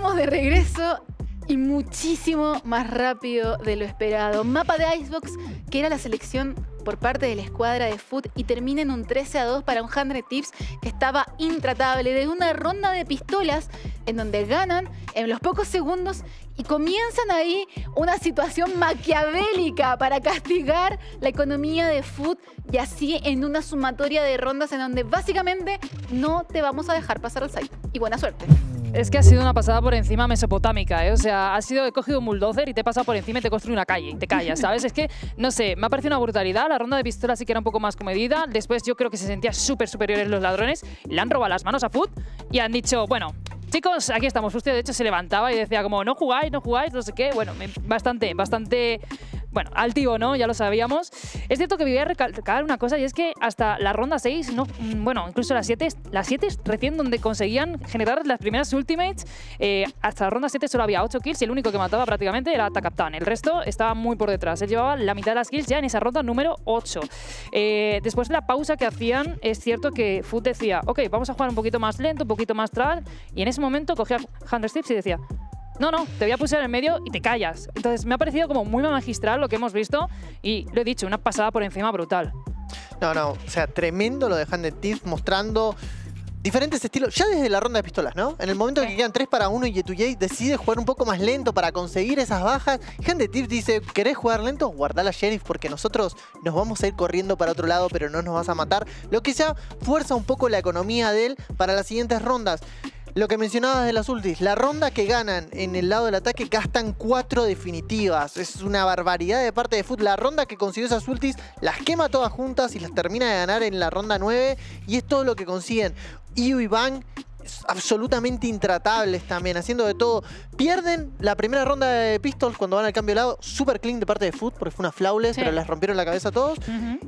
estamos de regreso y muchísimo más rápido de lo esperado. Mapa de Icebox, que era la selección por parte de la escuadra de Foot y termina en un 13-2 para un 100 Tips que estaba intratable, de una ronda de pistolas en donde ganan en los pocos segundos y comienzan ahí una situación maquiavélica para castigar la economía de Foot y así en una sumatoria de rondas en donde básicamente no te vamos a dejar pasar al site. Y buena suerte. Es que ha sido una pasada por encima mesopotámica, ¿eh? O sea, ha sido, he cogido un bulldozer y te he pasado por encima y te construye una calle y te callas, ¿sabes? Es que, no sé, me ha parecido una brutalidad. La ronda de pistola sí que era un poco más comedida. Después yo creo que se sentía súper superiores los ladrones. Le han robado las manos a Foot y han dicho, bueno, chicos, aquí estamos. Usted, de hecho, se levantaba y decía como, no jugáis, no jugáis, no sé qué. Bueno, bastante... Bueno, altivo, ¿no? Ya lo sabíamos. Es cierto que voy a recalcar una cosa y es que hasta la ronda 6, no, bueno, incluso las 7 es recién donde conseguían generar las primeras ultimates. Hasta la ronda 7 solo había 8 kills y el único que mataba prácticamente era Takaptan. El resto estaba muy por detrás. Él llevaba la mitad de las kills ya en esa ronda número 8. Después de la pausa que hacían, es cierto que Foot decía, ok, vamos a jugar un poquito más lento, un poquito más trash. Y en ese momento cogía 100 Tips y decía, no, no, te voy a pulsar en el medio y te callas. Entonces me ha parecido como muy magistral lo que hemos visto y lo he dicho, una pasada por encima brutal. No, no, o sea, tremendo lo de 100 Tips mostrando diferentes estilos, ya desde la ronda de pistolas, ¿no? En el momento que quedan 3 para 1 y Yetuyei decide jugar un poco más lento para conseguir esas bajas. 100 Tips dice, ¿querés jugar lento? Guardá la Sheriff porque nosotros nos vamos a ir corriendo para otro lado pero no nos vas a matar. Lo que ya fuerza un poco la economía de él para las siguientes rondas. Lo que mencionabas de las ultis, la ronda que ganan en el lado del ataque gastan 4 definitivas. Es una barbaridad de parte de Foot. La ronda que consiguió esas ultis las quema todas juntas y las termina de ganar en la ronda 9. Y es todo lo que consiguen. Iu y Bang absolutamente intratables también, haciendo de todo. Pierden la primera ronda de pistols cuando van al cambio de lado. Super clean de parte de Foot porque fue una flawless, sí, pero las rompieron la cabeza a todos.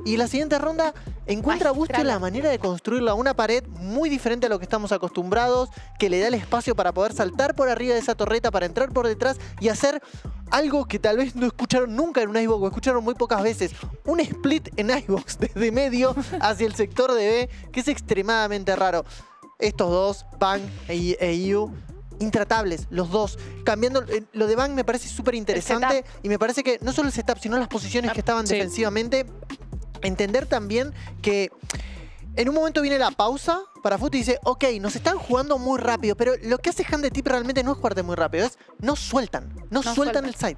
Y la siguiente ronda encuentra Buste la manera de construirla. Una pared muy diferente a lo que estamos acostumbrados, que le da el espacio para poder saltar por arriba de esa torreta, para entrar por detrás y hacer algo que tal vez no escucharon nunca en un Icebox, o escucharon muy pocas veces. Un split en Icebox desde medio hacia el sector de B, que es extremadamente raro. Estos dos, Bang e Iu, intratables, los dos. Cambiando, lo de Bang me parece súper interesante y me parece que no solo el setup, sino las posiciones que estaban defensivamente. Entender también que en un momento viene la pausa para Foot y dice, ok, nos están jugando muy rápido, pero lo que hace 100 Tips realmente no es jugarte muy rápido, es no sueltan el side.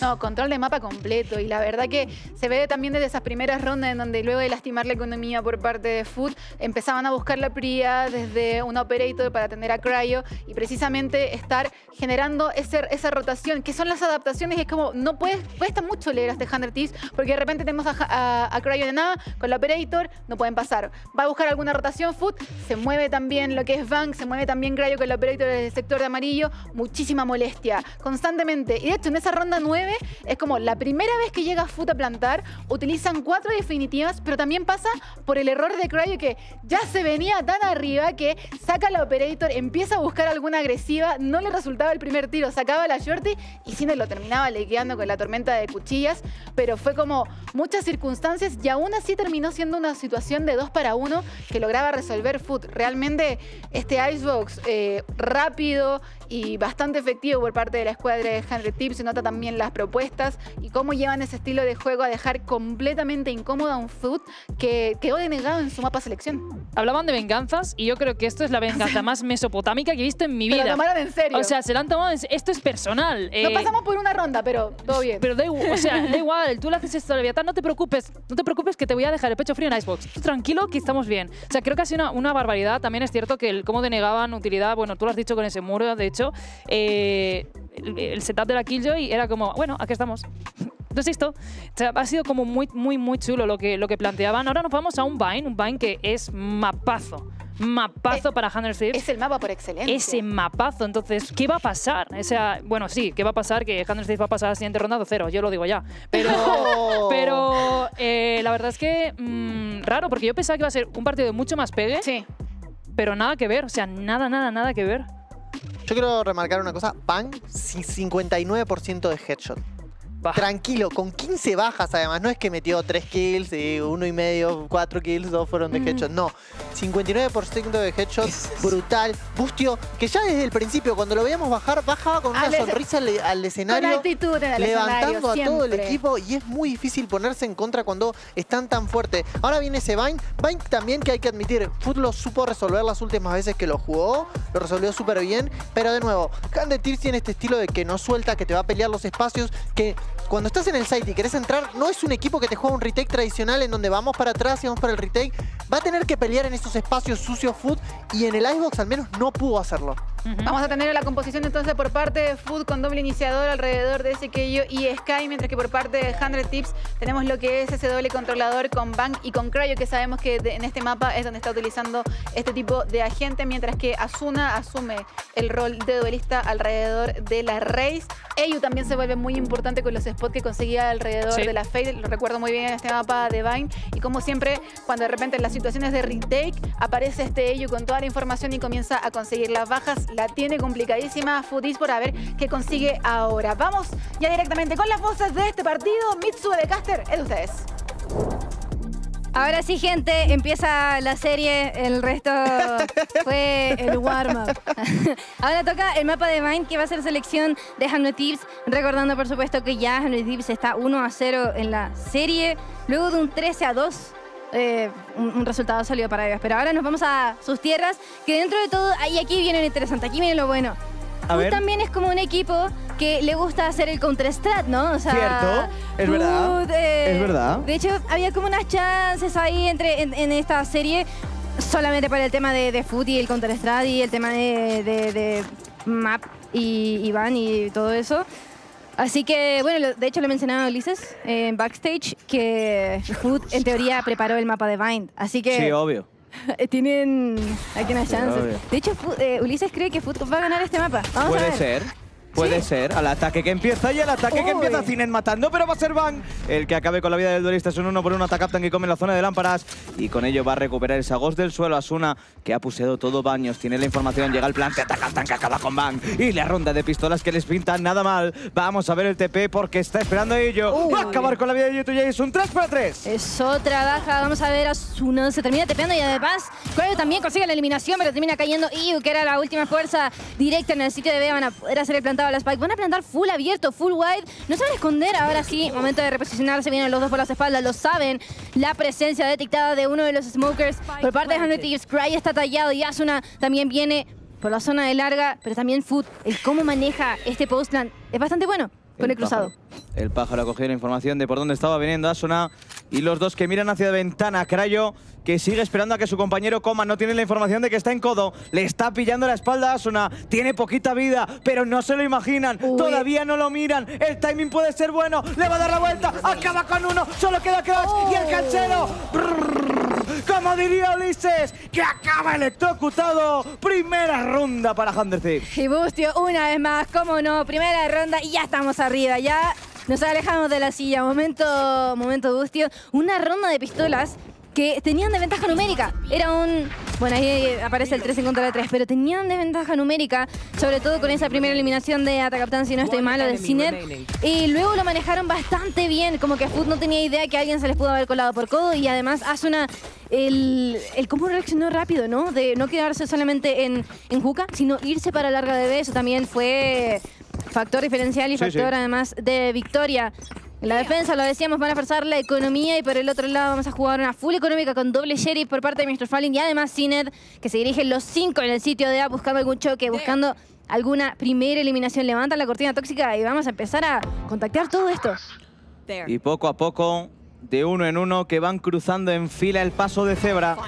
No, control de mapa completo y la verdad que se ve también desde esas primeras rondas en donde luego de lastimar la economía por parte de Foot empezaban a buscar la prioridad desde un operator para atender a Cryo y precisamente estar generando esa rotación, que son las adaptaciones y es como, no puedes, cuesta mucho leer a este 100 Tips porque de repente tenemos a Cryo de nada, con la operator no pueden pasar, va a buscar alguna rotación Foot, se mueve también lo que es Bang, se mueve también Cryo con la operator desde el sector de amarillo, muchísima molestia constantemente y de hecho en esa ronda 9 es como la primera vez que llega Foot a plantar, utilizan 4 definitivas, pero también pasa por el error de Cryo que ya se venía tan arriba que saca la operator, empieza a buscar alguna agresiva, no le resultaba el primer tiro, sacaba la shorty y Cinder lo terminaba lequeando con la tormenta de cuchillas, pero fue como muchas circunstancias y aún así terminó siendo una situación de 2 para 1 que lograba resolver Foot. Realmente este Icebox rápido y bastante efectivo por parte de la escuadra de 100 Tips, se nota también las propuestas y cómo llevan ese estilo de juego a dejar completamente incómoda a un Foot que quedó denegado en su mapa selección. Hablaban de venganzas y yo creo que esto es la venganza más mesopotámica que he visto en mi vida. Se la tomaron en serio. O sea, se la han tomado en serio. Esto es personal. No pasamos por una ronda, pero todo bien. Pero da igual, tú le haces esto a Leviatán, no te preocupes. No te preocupes que te voy a dejar el pecho frío en Icebox. Tú tranquilo que estamos bien. O sea, creo que ha sido una barbaridad. También es cierto que cómo denegaban utilidad, bueno, tú lo has dicho con ese muro, de hecho. El setup de la Killjoy era como, bueno, aquí estamos. Entonces esto, o sea, ha sido como muy chulo lo que planteaban. Ahora nos vamos a un Vine que es mapazo. Mapazo para 100 Tips. Es el mapa por excelencia. Ese mapazo. Entonces, ¿qué va a pasar? O sea, bueno, sí, ¿qué va a pasar? Que 100 Tips va a pasar a la siguiente ronda 2-0. Yo lo digo ya. Pero, la verdad es que raro, porque yo pensaba que iba a ser un partido de mucho más pegue. Sí. Pero nada que ver. O sea, nada que ver. Yo quiero remarcar una cosa. Bang, 59% de headshot. Bah. Tranquilo, con 15 bajas además. No es que metió 3 kills y 1,5, 4 kills, 2 fueron de headshot. No, 59% de headshot, brutal. Bustio, que ya desde el principio, cuando lo veíamos bajar, bajaba con una sonrisa al escenario. Con actitud en el levantando escenario, a todo el equipo. Y es muy difícil ponerse en contra cuando están tan fuertes. Ahora viene ese Vayne. Vayne también, que hay que admitir, Foot lo supo resolver las últimas veces que lo jugó. Lo resolvió súper bien. Pero de nuevo, Candetirs tiene este estilo de que no suelta, que te va a pelear los espacios, que... Cuando estás en el site y querés entrar, no es un equipo que te juega un retake tradicional en donde vamos para atrás y vamos para el retake. Va a tener que pelear en esos espacios sucios Foot, y en el Icebox al menos no pudo hacerlo. Vamos a tener la composición entonces por parte de Foot con doble iniciador alrededor de SKYO y Sky, mientras que por parte de 100tips tenemos lo que es ese doble controlador con Bang y con Cryo, que sabemos que en este mapa es donde está utilizando este tipo de agente, mientras que Asuna asume el rol de duelista alrededor de la Raze. Ello también se vuelve muy importante con los spots que conseguía alrededor de la Fade. Lo recuerdo muy bien en este mapa de Vayne, y como siempre, cuando de repente en las situaciones de retake aparece este Ello con toda la información y comienza a conseguir las bajas. La tiene complicadísima Footies, por a ver qué consigue ahora. Vamos ya directamente con las voces de este partido. Mitsue de Caster, es de ustedes. Ahora sí, gente, empieza la serie. El resto fue el warm-up. Ahora toca el mapa de Vayne, que va a ser selección de 100tips. Recordando, por supuesto, que ya 100tips está 1-0 en la serie. Luego de un 13-2. Un resultado salió para ellos. Pero ahora nos vamos a sus tierras, que dentro de todo, ahí aquí viene lo interesante, aquí viene lo bueno. Foot también es como un equipo que le gusta hacer el counter-strat, ¿no? O sea, cierto, es Foot, verdad. Es verdad. De hecho, había como unas chances ahí en esta serie, solamente para el tema de Foot y el counter-strat y el tema de Map y Iván y todo eso. Así que, bueno, de hecho lo mencionaba Ulises en backstage, que Foot en teoría preparó el mapa de Vayne. Así que... Sí, obvio. Tienen aquí unas chances. Obvio. De hecho, Ulises cree que Foot va a ganar este mapa. Vamos a ver. Puede ser. Puede ser, al ataque que empieza y al ataque que empieza Zinen matando, pero va a ser Bang el que acabe con la vida del duelista. Es un 1 por 1 Takaptan que come en la zona de lámparas y con ello va a recuperar el Sagos del suelo. Asuna, que ha puseado todo Baños, tiene la información, llega el plan de Takaptan que acaba con Bang y la ronda de pistolas que les pintan nada mal. Vamos a ver el TP porque está esperando a ello. Va a acabar con la vida de Yutu y es un 3 para 3. Es otra baja, vamos a ver Asuna, se termina tepeando y además Cryo también consigue la eliminación, pero termina cayendo Iyu, que era la última fuerza directa en el sitio de B. Van a poder hacer el plantado a la Spike, van a plantar full abierto, full wide, no se van a esconder. Ahora sí, momento de reposicionarse, vienen los dos por las espaldas, lo saben, la presencia detectada de uno de los smokers por parte de 100tips. Cryo está tallado y Asuna también viene por la zona de larga, pero también Foot, el cómo maneja este postplan es bastante bueno con el cruzado. El pájaro ha cogido la información de por dónde estaba viniendo Asuna y los dos que miran hacia la ventana. Cryo, que sigue esperando a que su compañero coma, no tiene la información de que está en codo, le está pillando la espalda a Asuna, tiene poquita vida, pero no se lo imaginan, todavía no lo miran, el timing puede ser bueno, le va a dar la vuelta, acaba con uno, solo queda Crash y el canchero. Como diría Ulises, que acaba electrocutado. Primera ronda para 100tips. Y Bustio, una vez más, cómo no, primera ronda y ya estamos arriba, ya nos alejamos de la silla. Momento Bustio, una ronda de pistolas que tenían de ventaja numérica. Era un... Bueno, ahí aparece el 3 en contra de 3, pero tenían de ventaja numérica, sobre todo con esa primera eliminación de Takaptan, si no estoy mal, de Sinner. Y luego lo manejaron bastante bien, como que Foot no tenía idea que alguien se les pudo haber colado por codo, y además Asuna... El cómo reaccionó rápido, ¿no? De no quedarse solamente en Juca, sino irse para larga de B. Eso también fue factor diferencial y factor además de victoria. En la defensa, lo decíamos, van a forzar la economía y por el otro lado vamos a jugar una full económica con doble sheriff por parte de Mr. Falling y además Sinner, que se dirigen los 5 en el sitio de A buscando algún choque, buscando alguna primera eliminación. Levantan la cortina tóxica y vamos a empezar a contactar todo esto. Y poco a poco, de uno en uno, que van cruzando en fila el paso de cebra.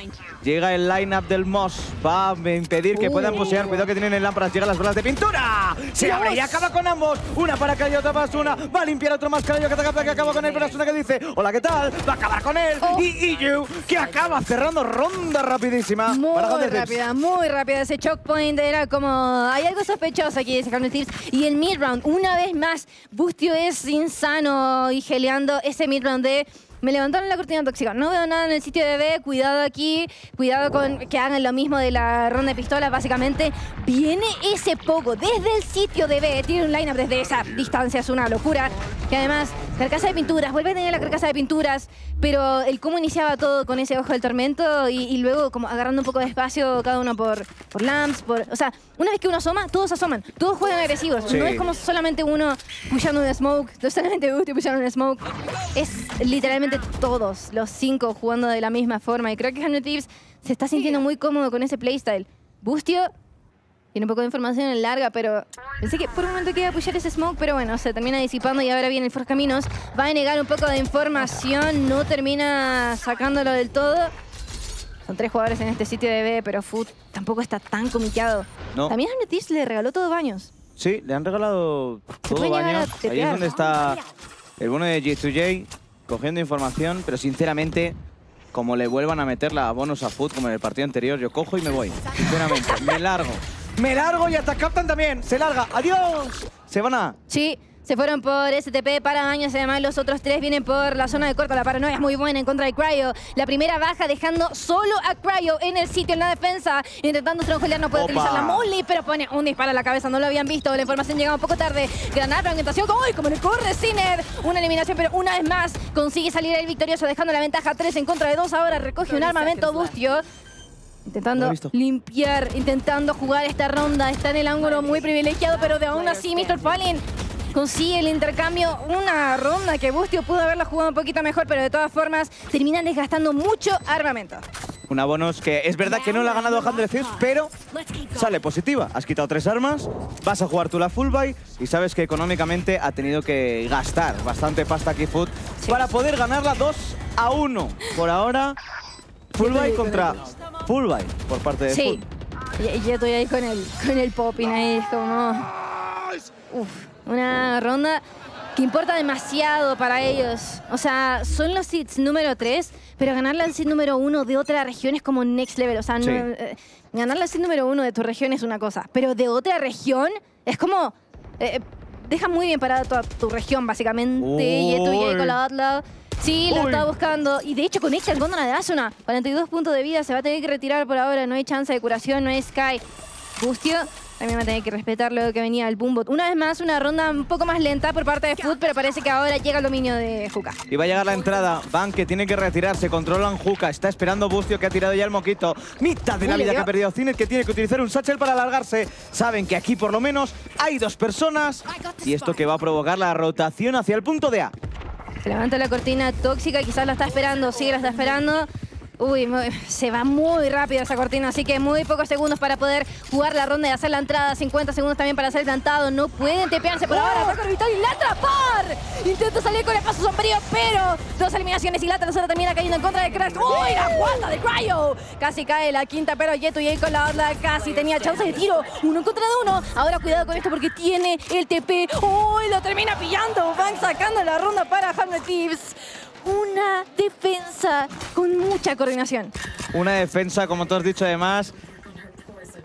Llega el line-up del Moss, va a impedir que puedan posear. Cuidado que tienen en lámparas, llegan las bolas de pintura. Se abre y acaba con ambos. Una para Cryo, otra para Asuna. Va a limpiar otro más Cryo, que acaba con él. Pero Asuna que dice, hola, ¿qué tal? Va a acabar con él. Y Iyu, que acaba cerrando ronda rapidísima. Muy rápida. Ese choke point era como... Hay algo sospechoso aquí, dice 100tips. Y el mid-round, una vez más, Bustio es insano y geleando ese mid-round de... me levantaron la cortina tóxica, no veo nada en el sitio de B, cuidado aquí, cuidado con que hagan lo mismo de la ronda de pistolas, básicamente. Viene ese Pogo desde el sitio de B, tiene un lineup desde esa distancia, es una locura. Que además, carcasa de pinturas, vuelve a tener la carcasa de pinturas, pero el cómo iniciaba todo con ese ojo del tormento y luego como agarrando un poco de espacio cada uno por lamps, por... O sea, una vez que uno asoma, todos asoman, todos juegan agresivos. Sí. No es como solamente uno pushando un smoke, no solamente Gusti pushando un smoke. Es literalmente todos los 5 jugando de la misma forma y creo que Hundred Thieves se está sintiendo muy cómodo con ese playstyle. Bustio tiene un poco de información en larga, pero pensé que por un momento queda apoyar ese smoke, pero bueno, se termina disipando y ahora viene el Forjaminos. Va a negar un poco de información, no termina sacándolo del todo. Son 3 jugadores en este sitio de B, pero Foot tampoco está tan comiteado. No. También a Hundred Thieves le regaló todo baños. Sí, le han regalado todo baños. Ahí es donde está el bono de G2J, cogiendo información, pero sinceramente... Como le vuelvan a meter la bonus a Foot como en el partido anterior, yo cojo y me voy. Sinceramente, me largo. Me largo y hasta Captain también. Se larga. ¡Adiós! ¿Se van a...? Sí, se fueron por STP para daños. Además, los otros 3 vienen por la zona de corto. La paranoia es muy buena en contra de Cryo. La primera baja dejando solo a Cryo en el sitio, en la defensa. Intentando triangular, no puede utilizar la Molly, pero pone un disparo a la cabeza. No lo habían visto. La información llegaba un poco tarde. Granada, fragmentación. ¡Uy! Como le corre Sinner. Una eliminación, pero una vez más consigue salir el victorioso, dejando la ventaja 3 en contra de 2. Ahora recoge un armamento Bustio. Intentando limpiar, intentando jugar esta ronda. Está en el ángulo muy privilegiado, pero de aún así Mr. Fallen consigue el intercambio. Una ronda que Bustio pudo haberla jugado un poquito mejor, pero de todas formas terminan desgastando mucho armamento. Una bonus que es verdad que no la ha ganado a Hundred Thieves, pero sale positiva. Has quitado 3 armas, vas a jugar tú la full buy y sabes que económicamente ha tenido que gastar bastante pasta aquí Foot para poder ganarla 2-1. Por ahora, full buy contra... Full buy por parte de Foot. Sí, yo estoy ahí con el popping ahí, es como... Uf, una ronda que importa demasiado para ellos. O sea, son los seeds número 3, pero ganarle al seed número 1 de otra región es como next level. O sea, no, ganarle al seed número 1 de tu región es una cosa, pero de otra región es como... deja muy bien parada toda tu región, básicamente. Y estoy ahí con la Outlaw. Sí, lo estaba buscando. Y de hecho conecta el Gondwana de Asuna. 42 puntos de vida, se va a tener que retirar por ahora. No hay chance de curación, no hay Sky. Bustio también va a tener que respetar luego que venía el Boombot. Una vez más, una ronda un poco más lenta por parte de Foot, pero parece que ahora llega el dominio de Juka. Y va a llegar la entrada. Van, que tiene que retirarse. Controlan Juka. Está esperando Bustio, que ha tirado ya el moquito. Mitad de la vida que ha perdido Zinner, que tiene que utilizar un satchel para alargarse. Saben que aquí por lo menos hay 2 personas. Y esto que va a provocar la rotación hacia el punto de A. Se levanta la cortina tóxica, quizás la está esperando, sí, la está esperando. Uy, se va muy rápido esa cortina, así que muy pocos segundos para poder jugar la ronda y hacer la entrada. 50 segundos también para hacer el plantado. No pueden tepearse por ahora. Ataca Orbital y la atrapar. Intenta salir con el paso sombrío, pero 2 eliminaciones y la tercera termina cayendo en contra de Crash. ¡Uy, la guarda de Cryo! Casi cae la quinta, pero J2J con la otra casi tenía chances de tiro. 1 contra 1. Ahora cuidado con esto porque tiene el TP. ¡Uy, lo termina pillando! Van sacando la ronda para Hundred Thieves. Una defensa con mucha coordinación. Una defensa, como tú has dicho además,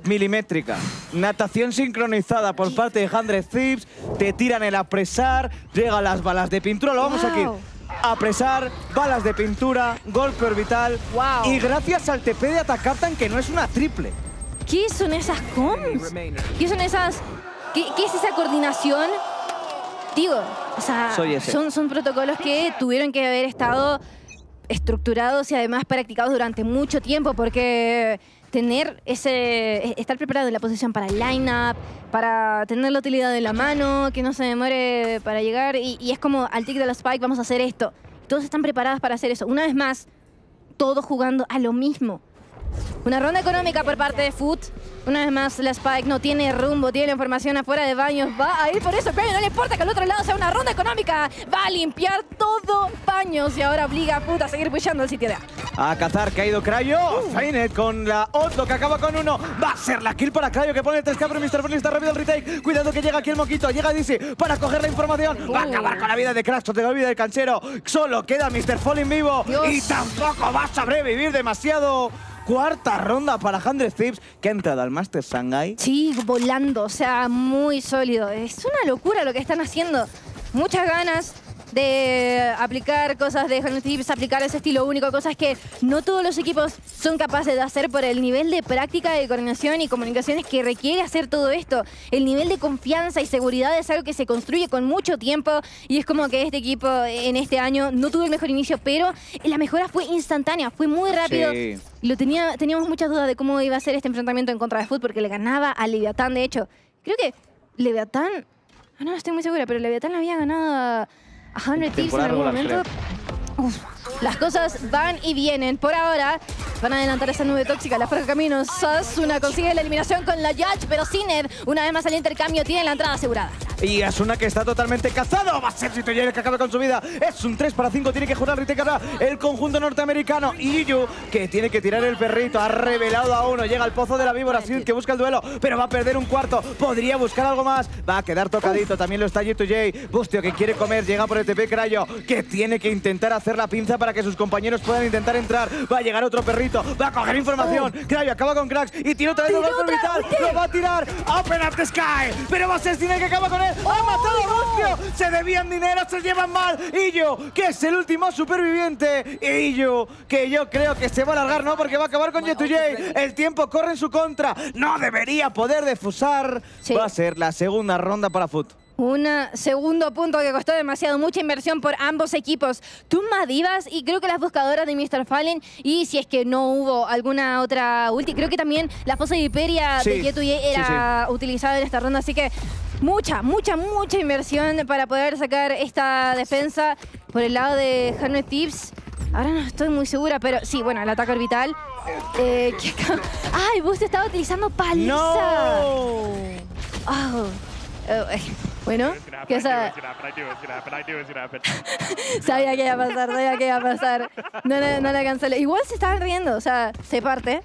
milimétrica. Natación sincronizada por parte de Hundred Thieves. Te tiran el apresar, llegan las balas de pintura. Lo vamos aquí. Apresar, balas de pintura, golpe orbital. Y gracias al TP de Attack Captain, que no es una triple. ¿Qué son esas comms? ¿Qué son esas? ¿Qué es esa coordinación? Digo, o sea, son protocolos que tuvieron que haber estado estructurados y además practicados durante mucho tiempo, porque tener estar preparado en la posición para el line-up, para tener la utilidad de la mano, que no se demore para llegar, y es como al tick de los spike vamos a hacer esto. Todos están preparados para hacer eso. Una vez más, todos jugando a lo mismo. Una ronda económica por parte de Foot. Una vez más, la Spike no tiene rumbo, tiene la información afuera de baños. Va a ir por eso, pero no le importa que al otro lado sea una ronda económica. Va a limpiar todo baños y ahora obliga a Foot a seguir pushando al sitio de A. A cazar, que ha ido Cryo. Zainet con la Otto, que acaba con 1. Va a ser la kill para Cryo, que pone el 3K, pero Mr. Furley está rápido el retake. Cuidado que llega aquí el moquito, llega Dizzy para coger la información. Va a acabar con la vida de Crash, te la vida del canchero. Solo queda Mr. Furley en vivo. Dios. Y tampoco va a sobrevivir demasiado. Cuarta ronda para Hundred Thieves, que ha entrado al Master Shanghai. Sí, volando, o sea, muy sólido. Es una locura lo que están haciendo. Muchas ganas de aplicar cosas de Hand Tips, aplicar ese estilo único, cosas que no todos los equipos son capaces de hacer por el nivel de práctica, de coordinación y comunicaciones que requiere hacer todo esto. El nivel de confianza y seguridad es algo que se construye con mucho tiempo y es como que este equipo en este año no tuvo el mejor inicio, pero la mejora fue instantánea, fue muy rápido. Sí. Teníamos muchas dudas de cómo iba a ser este enfrentamiento en contra de Foot porque le ganaba a Leviatán. De hecho, creo que Leviatán... No estoy muy segura, pero Leviatán le había ganado a 100 Thieves en algún momento. Uf, las cosas van y vienen. Por ahora, van a adelantar esa nube tóxica. La forja camino. Asuna consigue la eliminación con la Judge, pero Sinner, una vez más al intercambio, tiene la entrada asegurada. Y Asuna, que está totalmente cazado. Va a ser Sitoyer que acaba con su vida. Es un 3-5. Tiene que jurar Ritecarra el conjunto norteamericano. Y Yu, que tiene que tirar el perrito. Ha revelado a uno. Llega al pozo de la víbora. Sin que busca el duelo, pero va a perder un cuarto. Podría buscar algo más. Va a quedar tocadito. También lo está G2J. Bustio, que quiere comer. Llega por el TP Crayo, que tiene que intentar hacer la pinza para que sus compañeros puedan intentar entrar. Va a llegar otro perrito. Va a coger información. Crayo acaba con Cracks. Y tiene otra vez el golpe vital. Lo va a tirar. Open up the sky. Pero va a ser Sinner que acaba con él. ¡Ha matado a Bustio! Se debían dinero, se llevan mal. Illo, que es el último superviviente. Illo, que yo creo que se va a alargar, ¿no? Porque va a acabar con J2J. El tiempo corre en su contra. No debería poder defusar. Sí. Va a ser la segunda ronda para Foot. Un segundo punto que costó demasiado, mucha inversión por ambos equipos. Tumbas divas y creo que las buscadoras de Mr. Fallen. Y si es que no hubo alguna otra ulti, creo que también la fosa de Hyperia de J2J era utilizada en esta ronda. Así que mucha inversión para poder sacar esta defensa por el lado de Hand Tips. Ahora no estoy muy segura, pero sí, bueno, el ataque orbital. ¡Ay, Bustio estaba utilizando paliza! ¡No! Bueno, que sabía que iba a pasar, No la cancelé. Igual se estaban riendo, o sea, se parte.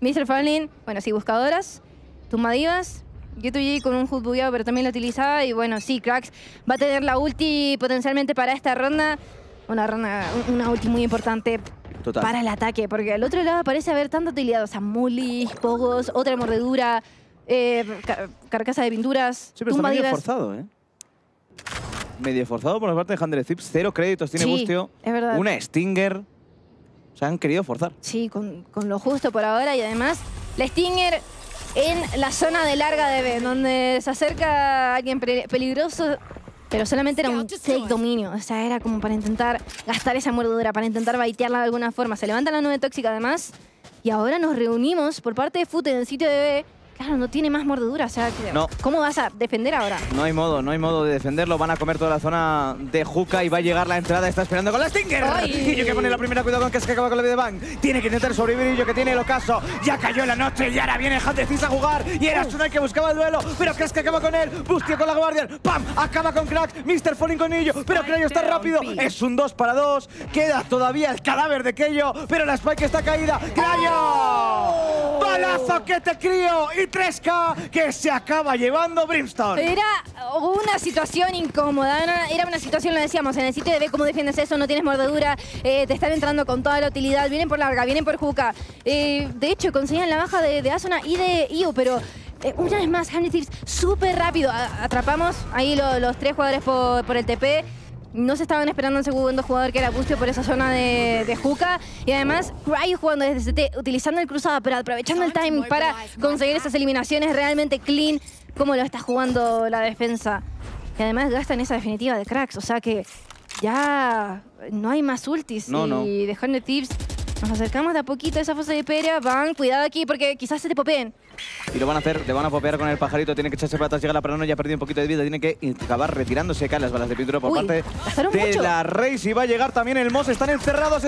Mr. Fallen, bueno, sí, buscadoras, tumbadivas. J2J con un HUD bugueado, pero también lo utilizaba. Y bueno, sí, Cracks va a tener la ulti potencialmente para esta ronda. Una ulti muy importante. Total. Para el ataque, porque al otro lado parece haber tanta utilidad. O sea, mullis, pogos, otra mordedura... carcasa de pinturas, sí, pero está medio forzado, ¿eh? Medio forzado por la parte de Hand Tips. 0 créditos tiene Bustio. Es verdad. Una Stinger. O sea, han querido forzar. Sí, con lo justo por ahora. Y además, la Stinger en la zona de larga de B, donde se acerca alguien peligroso, pero solamente era un take dominio. O sea, era como para intentar gastar esa mordedura, para intentar baitearla de alguna forma. Se levanta la nube tóxica, además. Y ahora nos reunimos por parte de Foot en el sitio de B. Claro, no tiene más mordedura, o sea, no. ¿Cómo vas a defender ahora? No hay modo de defenderlo. Van a comer toda la zona de Juca y va a llegar la entrada. Está esperando con la Stinger. Y yo que pone la primera, cuidado con que se acaba con la vida de Bang. Tiene que intentar sobrevivir y yo que tiene el ocaso. Ya cayó la noche y ahora viene Hand Tips a jugar. Y era Asuna que buscaba el duelo, pero que es que acaba con él. Bustio con la Guardian. ¡Pam! Acaba con Crack. Mr. Fallen con Illo, pero Crayo está rápido. Es un 2-2. Queda todavía el cadáver de Keyo, pero la Spike está caída. ¡Crayo! ¡Balazo que te crío! Y 3K que se acaba llevando Brimstone. Era una situación incómoda, era una situación, lo decíamos, en el sitio de B, ¿cómo defiendes eso? No tienes mordedura, te están entrando con toda la utilidad, vienen por larga, vienen por Juca. De hecho, conseguían la baja de Asuna y de Iu, pero una vez más, Hand Tips súper rápido. Atrapamos ahí los tres jugadores por el TP. No se estaban esperando un segundo jugador que era Bustio por esa zona de Juca. Y además, Cryo jugando desde CT, utilizando el cruzado, pero aprovechando el timing para conseguir esas eliminaciones realmente clean, como lo está jugando la defensa. Y además gastan esa definitiva de Cracks, o sea que ya no hay más ultis. Y dejando tips, nos acercamos de a poquito a esa fosa de Hyperia. Van, cuidado aquí, porque quizás se te popeen. Y lo van a hacer, le van a popear con el pajarito, tiene que echarse para atrás, llega la Parano, ya ha perdido un poquito de vida, tiene que acabar retirándose acá las balas de pintura por parte de la Raze. Y va a llegar también el Moss, están encerrados,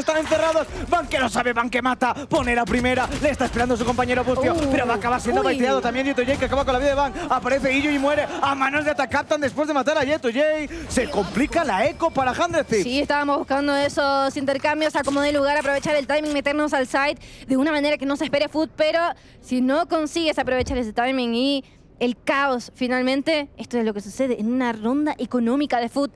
Van que lo sabe, Van que mata, pone la primera, le está esperando su compañero Bustio, pero va a acabar siendo baiteado también J2J, que acaba con la vida de Van. Aparece Illo y muere a manos de Atacaptan después de matar a J2J. Se complica la eco para Hand Tips. Sí, estábamos buscando esos intercambios, acomodar el lugar, aprovechar el timing, meternos al side de una manera que no se espere Foot, pero si no consigues aprovechar ese timing y el caos, finalmente, esto es lo que sucede en una ronda económica de Foot.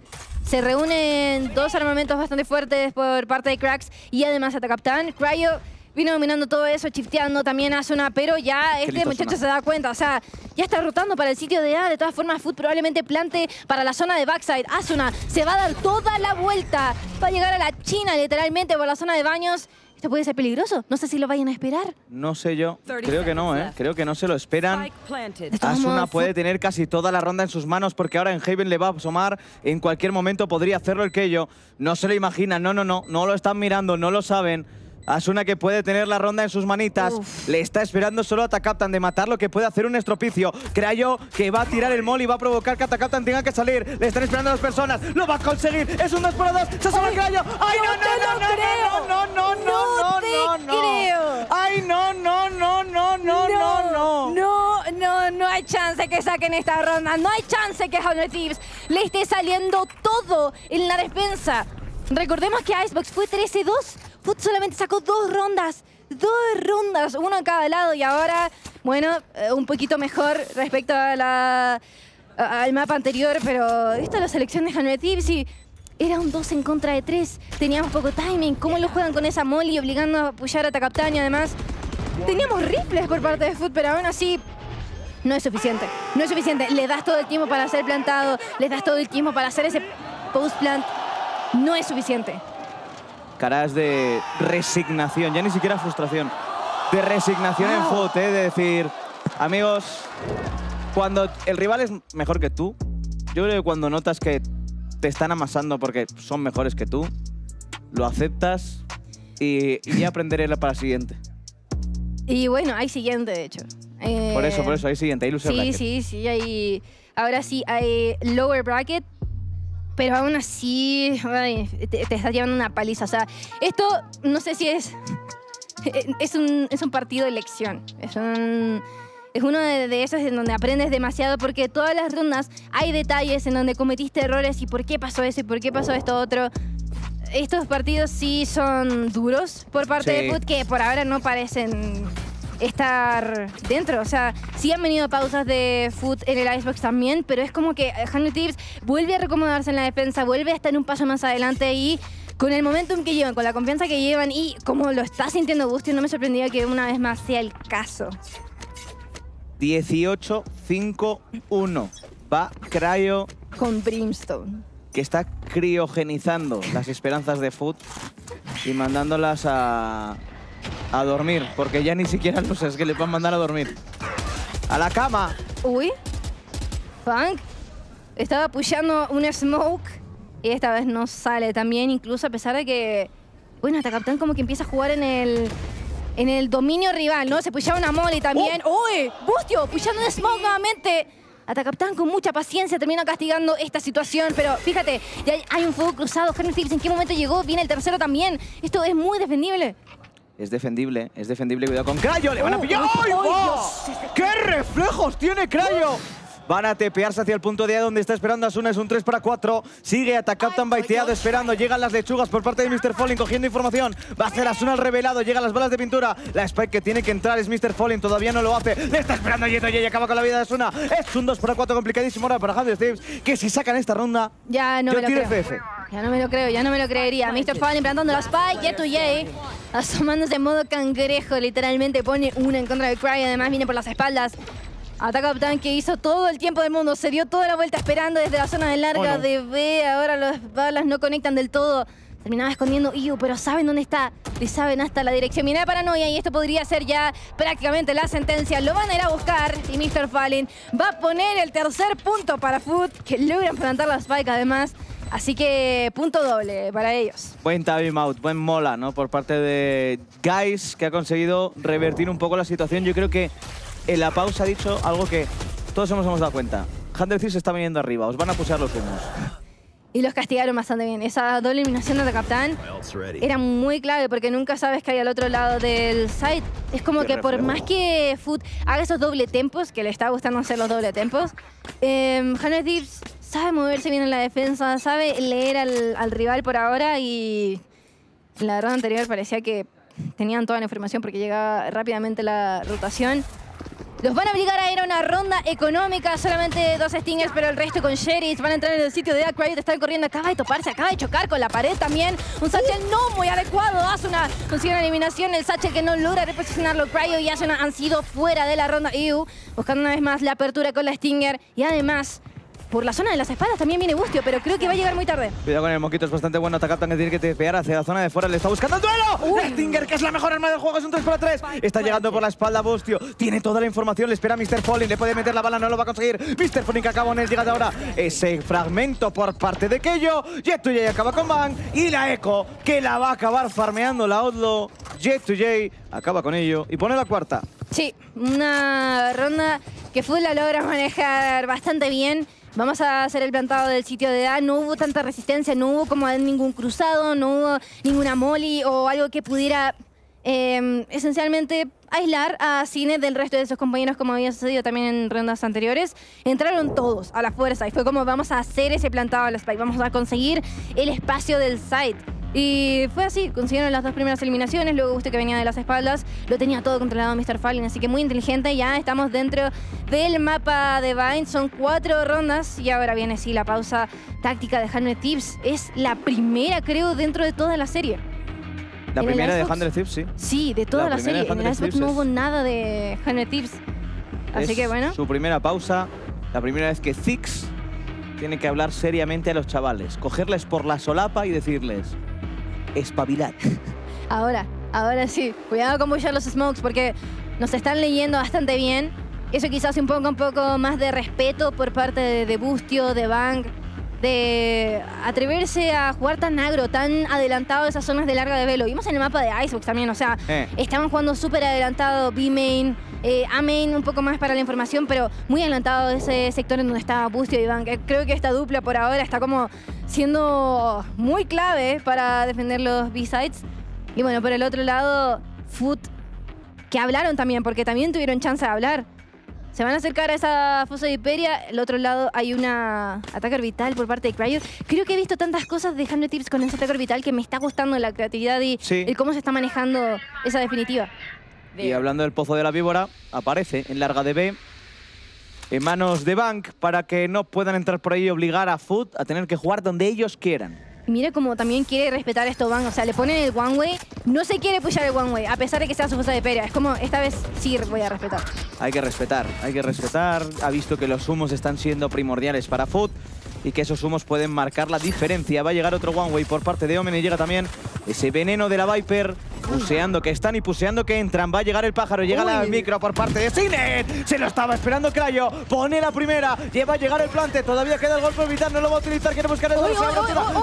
Se reúnen dos armamentos bastante fuertes por parte de Cracks y además Atacaptan. Cryo Viene dominando todo eso, chifteando también a Zona, pero ya este muchacho se da cuenta, o sea, ya está rotando para el sitio de A. De todas formas, Food probablemente plante para la zona de backside. Asuna se va a dar toda la vuelta. Va a llegar a la China literalmente por la zona de baños. Esto puede ser peligroso. No sé si lo vayan a esperar. No sé yo. Creo que no, ¿eh? Creo que no se lo esperan. Asuna puede tener casi toda la ronda en sus manos porque ahora en Haven le va a asomar. En cualquier momento podría hacerlo el Keyo. No se lo imaginan. No lo están mirando. No lo saben. Asuna, que puede tener la ronda en sus manitas. Uf. Le está esperando solo a Takaptan de matar lo que puede hacer un estropicio. Crayo, que va a tirar el mol y va a provocar que a Takaptan tenga que salir. Le están esperando a las personas. Lo va a conseguir. Es un 2 por 2. Se asoma Crayo. ¡Ay, no! ¡Ay, no hay chance que saquen esta ronda! No hay chance que Honor Thieves le esté saliendo todo en la despensa. Recordemos que Icebox fue 13-2. Food solamente sacó 2 rondas. 2 rondas, uno a cada lado. Y ahora, bueno, un poquito mejor respecto a al mapa anterior. Pero esta es la selección de Honor Thieves y era un 2 en contra de 3. Teníamos poco timing. ¿Cómo lo juegan con esa molly obligando a apoyar a Takaptan? Y además, teníamos rifles por parte de Food, pero aún así no es suficiente. No es suficiente. Le das todo el tiempo para ser plantado. Le das todo el tiempo para hacer ese post-plant. No es suficiente. Caras de resignación, ya ni siquiera frustración. De resignación en Foot, ¿eh? De decir, amigos, cuando el rival es mejor que tú, yo creo que cuando notas que te están amasando porque son mejores que tú, lo aceptas y ya aprenderé para la siguiente. Y bueno, hay siguiente, de hecho. Por eso, hay siguiente, hay loser bracket. Sí, hay... Ahora sí, hay lower bracket. Pero aún así, te estás llevando una paliza. O sea, esto no sé si es un partido de elección. Es uno de esos en donde aprendes demasiado porque todas las rondas hay detalles en donde cometiste errores y por qué pasó eso y por qué pasó esto otro. Estos partidos sí son duros por parte de Foot, que por ahora no parecen estar dentro. O sea, sí han venido pausas de Foot en el Icebox también, pero es como que Honor Thieves vuelve a recomodarse en la defensa, vuelve a estar un paso más adelante y con el momentum que llevan, con la confianza que llevan y como lo está sintiendo Busti, no me sorprendería que una vez más sea el caso. 18-5-1. Va Cryo con Brimstone, que está criogenizando las esperanzas de Foot y mandándolas a dormir, porque ya ni siquiera los es que le van a mandar a dormir. ¡A la cama! Uy, Funk estaba pushando un smoke y esta vez no sale también, incluso a pesar de que... Bueno, hasta Capitán como que empieza a jugar en el dominio rival, ¿no? Se pushaba una molly también. ¡Uy! ¡Bustio! Pushando un smoke nuevamente. Atacaptan con mucha paciencia termina castigando esta situación, pero fíjate, ya hay un fuego cruzado. Henry Phillips, ¿en qué momento llegó? Viene el tercero también. Esto es muy defendible. Es defendible. Cuidado con Crayo. ¡Le van a pillar! ¡Ay, wow! ¡Qué reflejos tiene Crayo! Van a tepearse hacia el punto de A donde está esperando Asuna. Es un 3 para 4. Sigue atacado tan baiteado esperando. Llegan las lechugas por parte de Mr. Falling cogiendo información. Va a ser Asuna el revelado. Llegan las balas de pintura. La spike que tiene que entrar es Mr. Falling. Todavía no lo hace. Le está esperando a Yeto y acaba con la vida de Asuna. Es un 2 para 4 complicadísimo ahora para Honor Thieves, que si sacan esta ronda, ya no me lo creo. Ya no me lo creería. Mr. Falling plantando la spike. Yeto asomándose en modo cangrejo, literalmente pone una en contra de Cry, además viene por las espaldas. Ataca Capitán, que hizo todo el tiempo del mundo, se dio toda la vuelta esperando desde la zona de larga de B, ahora las balas no conectan del todo. Terminaba escondiendo IU, pero saben dónde está, le saben hasta la dirección. Mira la paranoia y esto podría ser ya prácticamente la sentencia. Lo van a ir a buscar y Mr. Fallen va a poner el tercer punto para Foot, que logran plantar la spike además. Así que punto doble para ellos. Buen time out, buen mola, ¿no? Por parte de Guys, que ha conseguido revertir un poco la situación. Yo creo que en la pausa ha dicho algo que todos hemos dado cuenta. Honor Thieves está viniendo arriba, os van a pusear los unos. Y los castigaron bastante bien. Esa doble eliminación de Capitán era muy clave porque nunca sabes qué hay al otro lado del site. Es como que por más que Foot haga esos doble tempos, que le está gustando hacer los doble tempos, Honor Thieves sabe moverse bien en la defensa, sabe leer al rival por ahora y en la ronda anterior parecía que tenían toda la información porque llegaba rápidamente la rotación. Los van a obligar a ir a una ronda económica, solamente 2 stingers, pero el resto con Sheris. Van a entrar en el sitio de Dark Riot, están corriendo, acaba de toparse, acaba de chocar con la pared también. Un satchel no muy adecuado, hace una, consigue una eliminación, el satchel que no logra reposicionarlo. Cryo y Asuna han sido fuera de la ronda. Iu buscando una vez más la apertura con la Stinger y además... Por la zona de las espadas también viene Bustio, pero creo que va a llegar muy tarde. Cuidado con el Moquito, es bastante bueno. Takaptan que tiene que tepear hacia la zona de fuera. Le está buscando el duelo. Stinger, que es la mejor arma del juego, es un 3x3. Está llegando por la espalda Bustio. Tiene toda la información, le espera Mr. Falling. Le puede meter la bala, no lo va a conseguir. Mr. Falling que acaba en el llegado ahora. Ese fragmento por parte de Keyo. Jet2J acaba con Bang. Y la Echo, que la va a acabar farmeando la Outlaw. Jet2J acaba con ello y pone la cuarta. Sí, una ronda que Food la logra manejar bastante bien. Vamos a hacer el plantado del sitio de A. No hubo tanta resistencia, no hubo como ningún cruzado, no hubo ninguna molly o algo que pudiera esencialmente aislar a Cine del resto de sus compañeros, como había sucedido también en rondas anteriores. Entraron todos a la fuerza y fue como vamos a hacer ese plantado al spike, vamos a conseguir el espacio del site. Y fue así, consiguieron las 2 primeras eliminaciones, luego Gusto que venía de las espaldas, lo tenía todo controlado Mr. Fallen, así que muy inteligente, ya estamos dentro del mapa de Vine, son 4 rondas y ahora viene sí la pausa táctica de Hundred Thieves, es la primera creo dentro de toda la serie. La primera de Hundred Thieves, sí. Sí, de toda la serie, en el Icebox no hubo nada de Hundred Thieves, así que bueno. Su primera pausa, la primera vez que Ziggs tiene que hablar seriamente a los chavales, cogerles por la solapa y decirles... Espabilad. Ahora sí. Cuidado con buscar los smokes porque nos están leyendo bastante bien. Eso quizás imponga un poco más de respeto por parte de Bustio, de Bang, de atreverse a jugar tan agro, tan adelantado esas zonas de larga de velo. Vimos en el mapa de Icebox también, o sea, estaban jugando súper adelantado B-Main, A-Main un poco más para la información, pero muy adelantado ese sector en donde estaba Bustio y Bang. Creo que esta dupla por ahora está como siendo muy clave para defender los B-Sides. Y bueno, por el otro lado, Foot, que hablaron también, porque también tuvieron chance de hablar. Se van a acercar a esa fosa de Hyperia. Al otro lado hay una ataque orbital por parte de Cryo. Creo que he visto tantas cosas de Hundred Thieves con ese ataque orbital que me está gustando la creatividad y el cómo se está manejando esa definitiva. Y hablando del Pozo de la Víbora, aparece en larga de B, en manos de Bank, para que no puedan entrar por ahí y obligar a Foot a tener que jugar donde ellos quieran. Mira como también quiere respetar esto Bang, o sea, le ponen el one way, no se quiere pushar el one way, a pesar de que sea su fosa de Hyperia. Es como, esta vez sí voy a respetar. Hay que respetar. Ha visto que los humos están siendo primordiales para Foot y que esos humos pueden marcar la diferencia. Va a llegar otro one way por parte de Omen y llega también ese veneno de la Viper. Puseando que están y puseando que entran. Va a llegar el pájaro, llega la micro por parte de Sinet. Se lo estaba esperando Cryo. Pone la primera, lleva a llegar el plante. Todavía queda el golpe orbital, no lo va a utilizar. Quiere buscar el golpe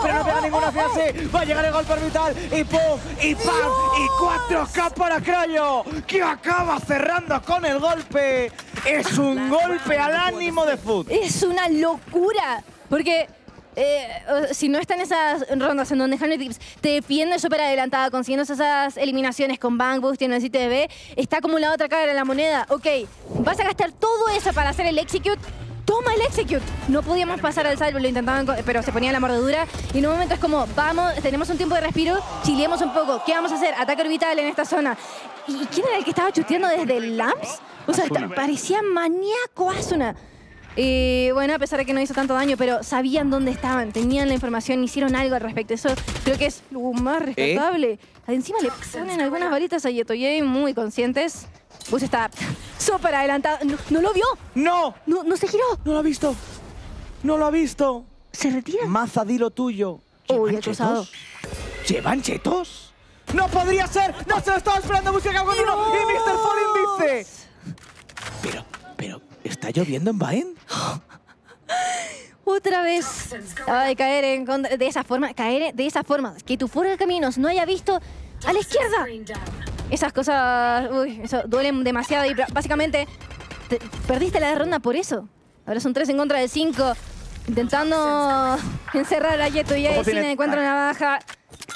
pero no pega ninguna fiase. Va a llegar el golpe orbital y pum, y pam, y 4K para Cryo, que acaba cerrando con el golpe. Es un golpe al ánimo de Foot. Es una locura, porque... si no están esas rondas en donde Hundred Thieves te defiende súper adelantada, consiguiendo esas eliminaciones con Bang, Bustio en el sitio de B, está como la otra cara de la moneda. Ok, vas a gastar todo eso para hacer el execute. Toma el execute. No podíamos pasar al salvo, lo intentaban, pero se ponía la mordedura. Y en un momento es como, vamos, tenemos un tiempo de respiro, chileemos un poco. ¿Qué vamos a hacer? Ataque orbital en esta zona. ¿Y quién era el que estaba chuteando desde el Lamps? O sea, parecía maníaco Asuna. Y bueno, a pesar de que no hizo tanto daño, pero sabían dónde estaban, tenían la información, hicieron algo al respecto. Eso creo que es lo más rescatable. Encima le ponen algunas varitas a Jet2J muy conscientes. Bus está súper adelantado. ¿No lo vio? ¡No! No se giró. No lo ha visto. No lo ha visto. Se retira. Maza, di lo tuyo. Uy, acusado. ¿Llevan chetos? ¡No podría ser! ¡No se lo estaba esperando! Busca con uno y Mr. Falling dice... Pero... ¿Está lloviendo en Vine? Otra vez. Ay, caer en contra, de esa forma, que tu fuera de caminos no haya visto a la izquierda. Esas cosas, uy, eso duelen demasiado y básicamente perdiste la ronda por eso. Ahora son 3 en contra de 5, intentando encerrar a Jet2J. Cine encuentra una baja.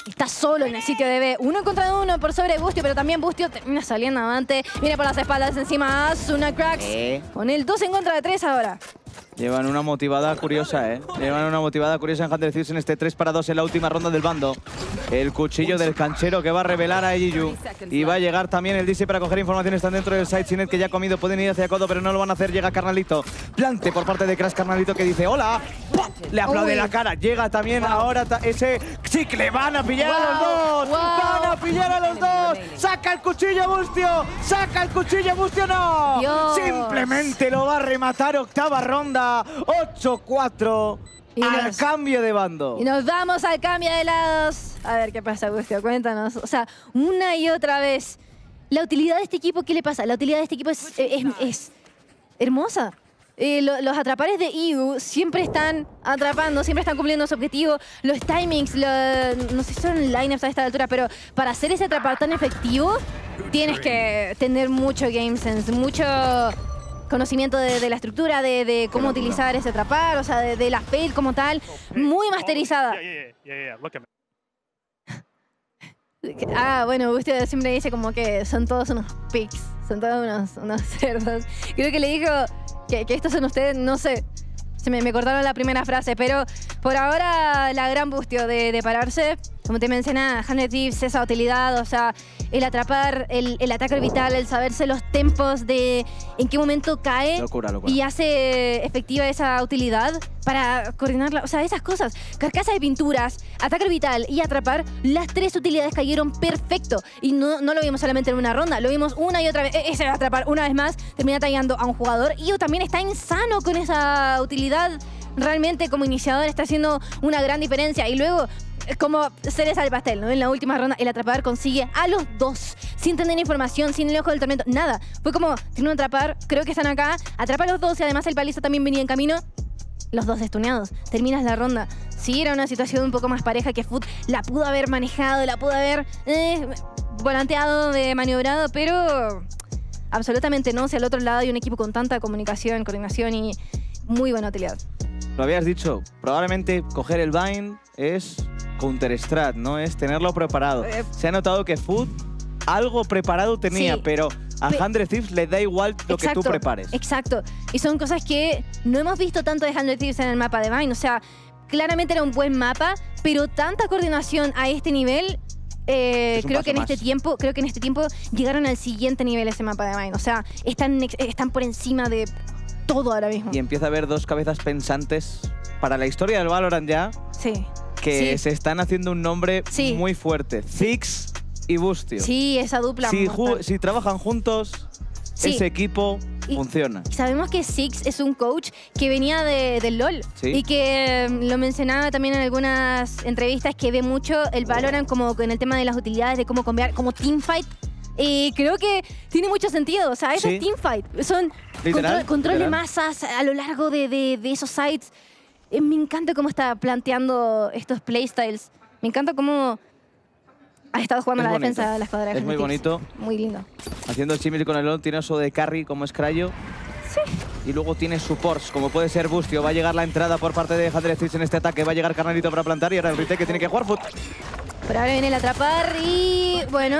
Está solo en el sitio de B. 1 contra 1 por sobre Bustio, pero también Bustio termina saliendo avante. Viene por las espaldas encima Asuna Cracks. Con el 2 en contra de 3 ahora. Llevan una motivada curiosa, ¿eh? Llevan una motivada curiosa en Hunter Thieves en este 3-2 en la última ronda del bando. El cuchillo del canchero que va a revelar a Ejiyu. Y va a llegar también el DC para coger información. Están dentro del side Sinet que ya ha comido. Pueden ir hacia Codo, pero no lo van a hacer. Llega Carnalito. Plante por parte de Crash Carnalito que dice ¡hola! ¡Pah! Le aplaude la cara. Llega también ahora ese chicle. ¡Van a pillar a los dos! ¡Van a pillar a los dos! ¡Saca el cuchillo, Bustio! ¡Saca el cuchillo, Bustio! ¡No! Dios. Simplemente lo va a rematar. Octava ronda. 8-4. Y al cambio de bando. Y nos vamos al cambio de lados. A ver qué pasa, Agustio, cuéntanos. O sea, una y otra vez. La utilidad de este equipo, ¿qué le pasa? La utilidad de este equipo es hermosa. Los atrapares de Igu siempre están atrapando, siempre están cumpliendo su objetivo. Los timings, no sé si son lineups a esta altura, pero para hacer ese atrapar tan efectivo, tienes que tener mucho game sense, mucho conocimiento de la estructura, de cómo utilizar ese atrapar, o sea, de la fail como tal, muy masterizada. Ah, bueno, usted siempre dice como que son todos unos pigs, son todos unos cerdos. Creo que le dijo que estos son ustedes, no sé. Me cortaron la primera frase, pero por ahora la gran Bustio de pararse. Como te mencionaba, Hunter Thieves, esa utilidad, o sea, el atrapar, el ataque orbital, el saberse los tempos de en qué momento cae. Locura. Y hace efectiva esa utilidad para coordinarla. O sea, esas cosas, carcasa de pinturas, ataque orbital y atrapar, las tres utilidades cayeron perfecto. Y no lo vimos solamente en una ronda, lo vimos una y otra vez. Ese atrapar una vez más termina atacando a un jugador. Y también está insano con esa utilidad. Realmente como iniciador está haciendo una gran diferencia. Y luego, como cereza del pastel, ¿no? En la última ronda el atrapar consigue a los dos, sin tener información, sin el ojo del tormento, nada. Fue como, tiene un atrapar, creo que están acá, atrapa a los dos y además el paliza también venía en camino. Los dos estuneados, terminas la ronda. Sí, era una situación un poco más pareja que Foot. La pudo haber manejado, la pudo haber volanteado, maniobrado, pero absolutamente no. Si al otro lado hay un equipo con tanta comunicación, coordinación y muy buena utilidad. Lo habías dicho, probablemente coger el bind es counter-strat, ¿no? Es tenerlo preparado. Se ha notado que Foot algo preparado tenía, sí, pero a Hunter Thieves le da igual lo que tú prepares. Exacto. Y son cosas que no hemos visto tanto de Hunter Thieves en el mapa de bind. O sea, claramente era un buen mapa, pero tanta coordinación a este nivel, creo que en este tiempo llegaron al siguiente nivel ese mapa de bind. O sea, están por encima de todo ahora mismo. Y empieza a haber dos cabezas pensantes para la historia del Valorant ya. Sí. Que se están haciendo un nombre muy fuerte. Ziggs y Bustio. Sí, esa dupla. Si trabajan juntos, ese equipo funciona. Sabemos que Ziggs es un coach que venía del LoL. Sí. Y que lo mencionaba también en algunas entrevistas, que ve mucho el Valorant como en el tema de las utilidades, de cómo cambiar, como teamfight. Y creo que tiene mucho sentido. O sea, eso es teamfight. Son control de masas a lo largo de esos sites. Me encanta cómo está planteando estos playstyles. Me encanta cómo ha estado jugando la defensa de la escuadra. Es muy bonito. Muy lindo. Haciendo el símil con el LoL, tiene eso de carry como es Crayo. Sí. Y luego tiene supports, como puede ser Bustio. Va a llegar la entrada por parte de Hunter Thieves en este ataque. Va a llegar Carnalito para plantar y ahora el retake que tiene que jugar Foot. Por ahora viene el atrapar y bueno,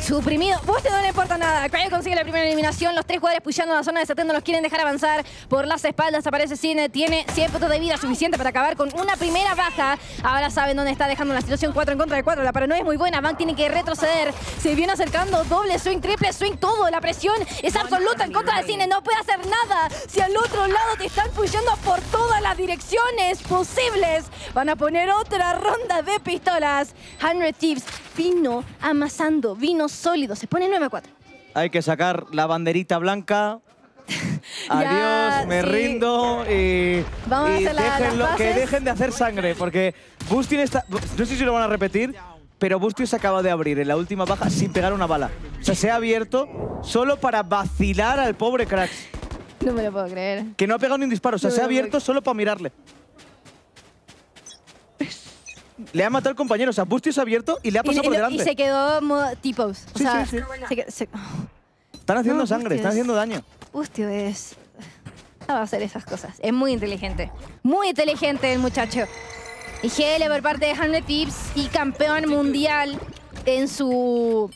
suprimido. Bustio no le importa nada. Crayo consigue la primera eliminación. Los tres jugadores puyando la zona de Satendo. Los quieren dejar avanzar. Por las espaldas aparece Cine. Tiene 100 puntos de vida, suficiente para acabar con una primera baja. Ahora saben dónde está dejando la situación. 4 en contra de 4. La paranoia es muy buena. Bank tiene que retroceder. Se viene acercando. Doble swing, triple swing. Todo. La presión es absoluta en contra de Cine. No puede hacer nada. Si al otro lado te están puyando por todas las direcciones posibles. Van a poner otra ronda de pistolas. Hunter Thieves vino amasando. Vino sólido, se pone 9-4. Hay que sacar la banderita blanca. Adiós, me rindo y que dejen de hacer sangre, porque Bustio está, no sé si lo van a repetir, pero Bustio se acaba de abrir en la última baja sin pegar una bala. O sea, se ha abierto solo para vacilar al pobre Crack. No me lo puedo creer. Que no ha pegado ni un disparo, o sea, se ha abierto solo para mirarle. Le ha matado al compañero, o sea, Bustio se ha abierto y le ha pasado por delante. Y se quedó tipos. O sea, están haciendo sangre, están haciendo daño. Bustio es... va a hacer esas cosas. Es muy inteligente. Muy inteligente el muchacho. Y GL por parte de Hunter Thieves y campeón mundial en su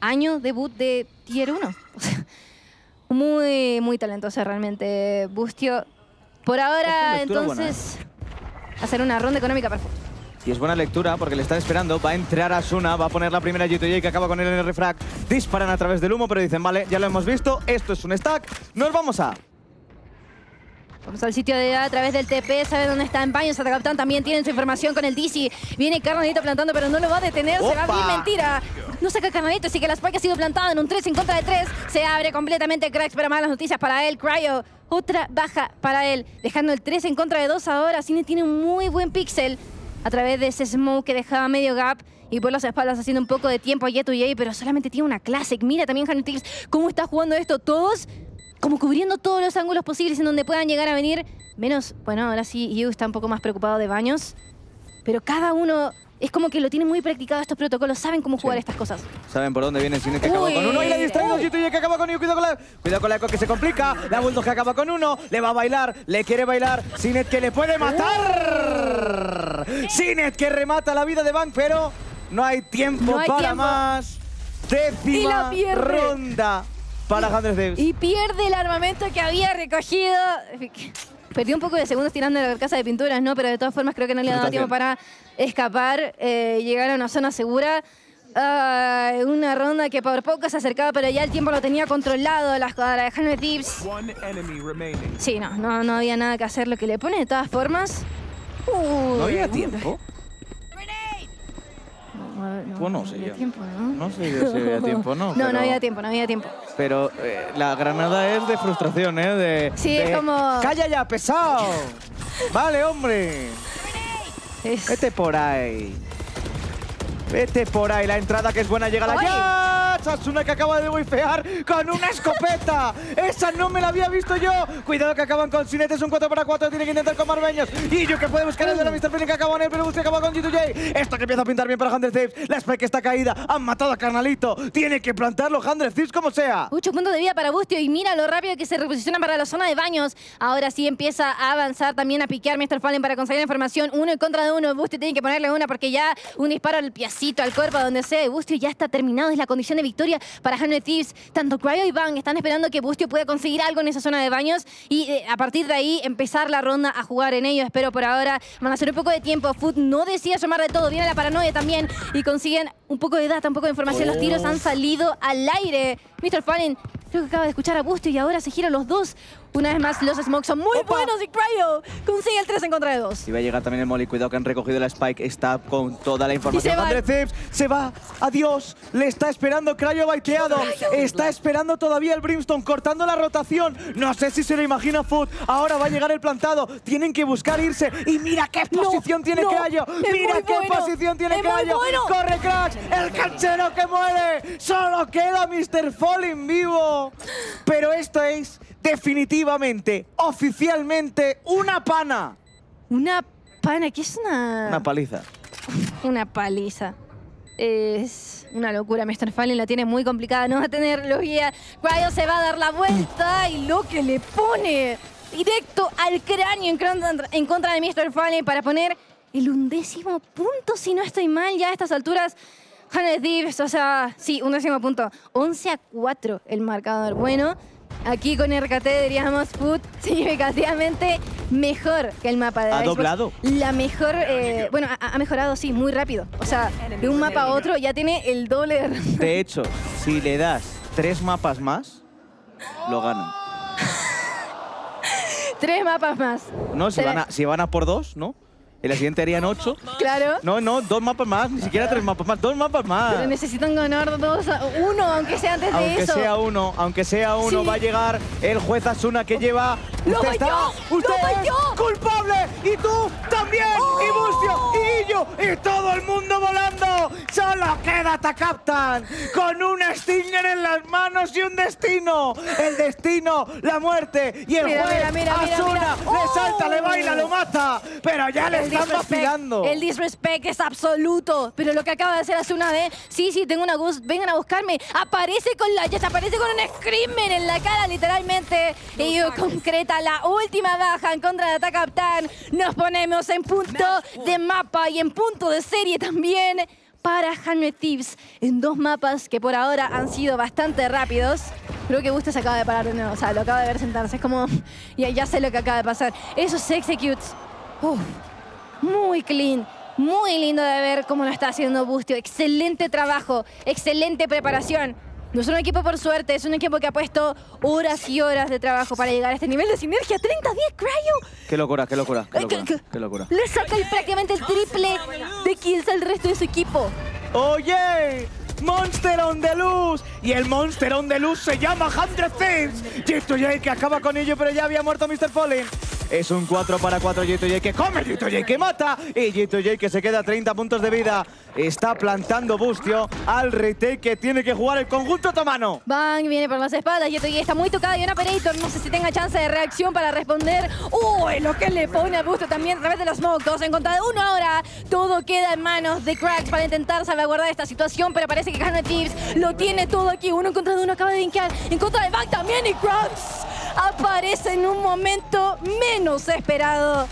año debut de Tier 1. O sea, muy talentoso realmente Bustio. Por ahora, entonces, hacer una ronda económica perfecta. Y es buena lectura porque le está esperando. Va a entrar Asuna, va a poner la primera G2J que acaba con él en el refrag. Disparan a través del humo, pero dicen, vale, ya lo hemos visto. Esto es un stack. Nos vamos a... Vamos al sitio de A a través del TP. Sabe dónde está en baños. Atacaptan también tienen su información con el Dizzy. Viene Carnadito plantando, pero no lo va a detener. ¡Opa! Se va bien, mentira. No saca Carnadito, así que la Spike ha sido plantada en un 3 en contra de 3. Se abre completamente Cracks, pero malas noticias para él. Cryo, otra baja para él. Dejando el 3 en contra de 2 ahora. Cine tiene un muy buen pixel a través de ese smoke que dejaba medio gap y por las espaldas haciendo un poco de tiempo a J2J, pero solamente tiene una Classic. Mira también Hanutils cómo está jugando esto. Todos como cubriendo todos los ángulos posibles en donde puedan llegar a venir. Menos, bueno, ahora sí Yu está un poco más preocupado de baños, pero cada uno es como que lo tiene muy practicado estos protocolos. Saben cómo jugar estas cosas. Saben por dónde vienen. Cine que acaba con uno y la distraído. G2J que acaba con Yu. Cuidado con la eco que se complica. La Bulldog que acaba con uno. Le va a bailar. Le quiere bailar. Cine que le puede matar. Sinet que remata la vida de Bang, pero no hay tiempo más. Décima ronda para Andrés Davis. Y pierde el armamento que había recogido. Perdió un poco de segundos tirando la carcasa de pinturas, ¿no? Pero de todas formas creo que no le ha dado tiempo para escapar, llegar a una zona segura. Una ronda que por poco se acercaba, pero ya el tiempo lo tenía controlado. La jugada de Hannes Dips. Sí, no había nada que hacer. Lo que le pone de todas formas... ¿No había tiempo? No sé yo. No sé si había tiempo, ¿no? No, no había tiempo. Pero la granada es de frustración, ¿eh? Sí, es como... ¡Calla ya, pesado! ¡Vale, hombre! Vete por ahí. Vete por ahí. La entrada que es buena llega la llave. Asuna que acaba de wifear con una escopeta. Esa no me la había visto yo. Cuidado que acaban con Sinet. Es un 4x4. Tiene que intentar con Marbeños. Y yo que puede buscar el de la Mr. Flynn que acaba en él, pero busca acaba con G2J. Esto que empieza a pintar bien para Hundred Thieves. La Spike está caída. Han matado a Carnalito. Tiene que plantarlo Hundred Thieves como sea. 8 puntos de vida para Bustio. Y mira lo rápido que se reposiciona para la zona de baños. Ahora sí empieza a avanzar también a piquear Mr. Fallen para conseguir información. Uno en contra de uno. Bustio tiene que ponerle una porque ya un disparo al piacito, al cuerpo, a donde sea. Bustio ya está terminado. Es la condición de victoria para Hundred Thieves. Tanto Cryo y Bang están esperando que Bustio pueda conseguir algo en esa zona de baños y a partir de ahí empezar la ronda a jugar en ellos. Pero por ahora van a hacer un poco de tiempo. Foot no decide llamar de todo. Viene la paranoia también y consiguen un poco de data, un poco de información. Los tiros han salido al aire. Mr. Fallen creo que acaba de escuchar a Bustio y ahora se giran los dos. Una vez más, los smokes son muy buenos y Cryo consigue el 3 en contra de 2. Y va a llegar también el Molly. Cuidado que han recogido la Spike. Está con toda la información. Hundred Thieves se va. Adiós. Le está esperando Cryo baiteado. Está esperando todavía el Brimstone, cortando la rotación. No sé si se lo imagina Foot. Ahora va a llegar el plantado. Tienen que buscar irse. Y mira qué posición tiene Cryo. Mira qué posición tiene Cryo. Corre Crash. El canchero que muere. Solo queda Mr. Fallen vivo. Pero esto es... definitivamente, oficialmente, una pana. ¿Una pana? ¿Qué es una...? Una paliza. Una paliza. Es una locura. Mr. Fallen la tiene muy complicada. No va a tener los guías. Cryo se va a dar la vuelta y lo que le pone directo al cráneo en contra de Mr. Fallen para poner el 11º punto, si no estoy mal, ya a estas alturas. Hundred Thieves, o sea, sí, 11º punto. 11-4 el marcador. Bueno... aquí con RKT diríamos Foot significativamente mejor que el mapa de Xbox. Ha doblado. La mejor, bueno, ha mejorado, sí, muy rápido. O sea, de un mapa a otro ya tiene el doble de razón. De hecho, si le das 3 mapas más, lo ganan. 3 mapas más. No, si van a por 2, ¿no? En la siguiente harían 8. Claro. No, 2 mapas más, ni siquiera 3 mapas más, 2 mapas más. Pero necesitan ganar 1, aunque sea antes de eso. Aunque sea uno, sí. Va a llegar el juez Asuna que lleva... ¡Usted es culpable! ¡Y tú también! ¡Oh! ¡Y Bustio! ¡Y yo! ¡Y todo el mundo volando! ¡Solo queda Takaptan! Con un Stinger en las manos y un destino. El destino, la muerte. Y el juez Asuna le salta, le baila, lo mata. Pero ya le están vacilando. El disrespect es absoluto. Pero lo que acaba de hacer Asuna de... Sí, tengo una ghost. Vengan a buscarme. Aparece con la... aparece con un screamer en la cara, literalmente. Y yo concreto. La última baja en contra de Takaptan. Nos ponemos en punto de mapa y en punto de serie también para Hundred Thieves en 2 mapas que por ahora han sido bastante rápidos. Creo que Busta se acaba de parar de nuevo. O sea, lo acaba de ver sentarse. Es como... Ya sé lo que acaba de pasar. Esos executes. Uf, muy clean. Muy lindo de ver cómo lo está haciendo Bustio. Excelente trabajo. Excelente preparación. No es un equipo por suerte. Es un equipo que ha puesto horas y horas de trabajo para llegar a este nivel de sinergia. 30-10, Cryo. Qué locura, qué locura. Qué locura. Le saca prácticamente el triple de kills al resto de su equipo. ¡Oye! Monster on the Loose. Y el Monster on the Loose se llama 100 Thieves. J2J que acaba con ello, pero ya había muerto Mr. Fallen. Es un 4-4 J2J que come, J2J que mata. Y J2J que se queda 30 puntos de vida. Está plantando Bustio al retake que tiene que jugar el conjunto otomano. Bang viene por las espaldas. J2J está muy tocada. Y un Operator, no sé si tenga chance de reacción para responder. ¡Uy! Lo que le pone a Bustio también a través de los smoke. 2 en contra de 1 ahora. Todo queda en manos de Cracks para intentar salvaguardar esta situación, pero parece que gana Tips. Lo tiene todo aquí. 1 contra 1 acaba de vinquear. En contra de Bang también. Y Cracks aparece en un momento menos esperado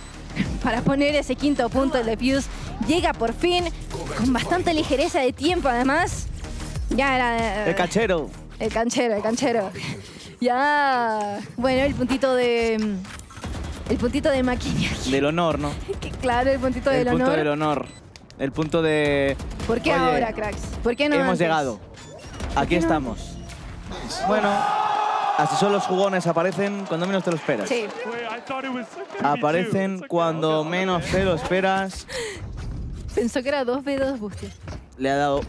para poner ese quinto punto. El de Fuse llega por fin con bastante ligereza de tiempo, además. Ya era... El canchero. Ya... Bueno, el puntito de... El puntito de maquillaje. Del honor, ¿no? Que, claro, el puntito del honor. El punto del honor. El punto de... ¿Por qué ahora, Cracks? ¿Por qué no hemos llegado. Aquí estamos. Bueno, así son los jugones. Aparecen cuando menos te lo esperas. Sí. Aparecen cuando menos te lo esperas. Pensó que era 2v2, Busti. Le ha dado